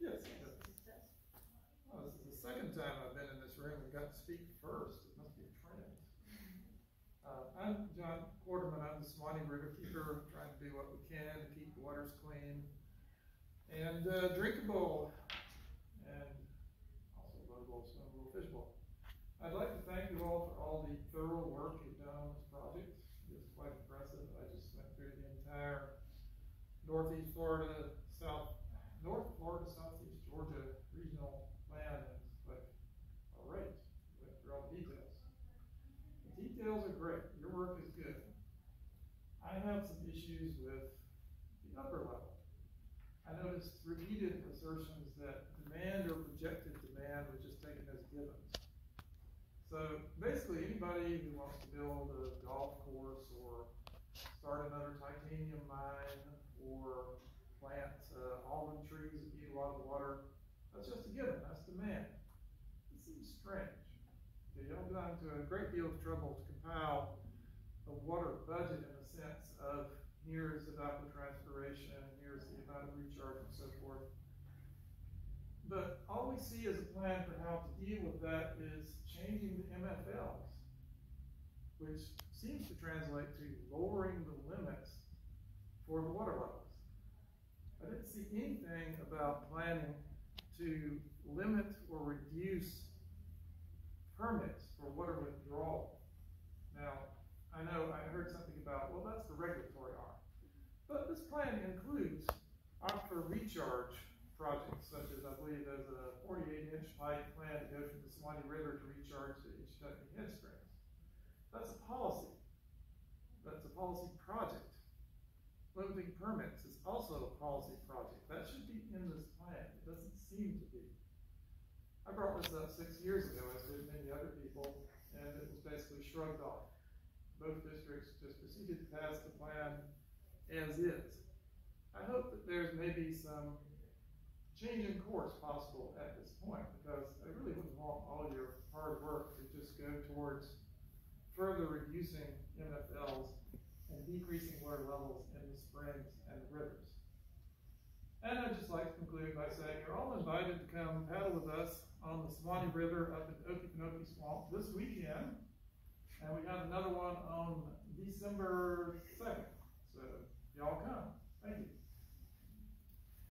Yes. Oh, this is the second time I've been in this room and got to speak first. It must be a trend. I'm John Quarterman. I'm the Suwannee Riverkeeper, trying to do what we can to keep the waters clean and drinkable, and also loadable, swimmable, fishable. I'd like to thank you all for all the thorough work you've done on this project. It's quite impressive. I just went through the entire Northeast Florida, North Florida, Southeast Georgia regional plan, and it's like, all right, we went through all the details. The details are great. Your work is good. I have some issues with the upper level. I noticed repeated assertions that demand or projected demand was just taken as given. So basically, anybody who wants to build a golf course or start another titanium mine or plant almond trees that need a lot of water, that's just a given, that's demand. It seems strange. You don't go into a great deal of trouble to compile the water budget in the sense of here's the evapotranspiration, here's the amount of recharge and so forth. But all we see as a plan for how to deal with that is changing the MFLs, which seems to translate to lowering the limits for the water levels. I didn't see anything about planning to limit or reduce permits for water withdrawal. Now, I know I heard something about, well, that's the regulatory arm. But this plan includes aquifer recharge projects, such as, I believe, there's a 48-inch pipe plan to go from the Suwannee River to recharge the Ichetucknee Springs. That's a policy. That's a policy project. Limiting permits is also a policy project. That should be in this plan. It doesn't seem to be. I brought this up 6 years ago, as did many other people, and it was basically shrugged off. Both districts just proceeded to pass the plan as is. I hope that there's maybe some change in course possible at this point, because I really wouldn't want all your hard work to just go towards further reducing MFLs and decreasing water levels in the springs and the rivers. And I'd just like to conclude by saying you're all invited to come paddle with us on the Suwannee River up in Okefenokee Swamp this weekend. And we got another one on December 2nd. So y'all come. Thank you.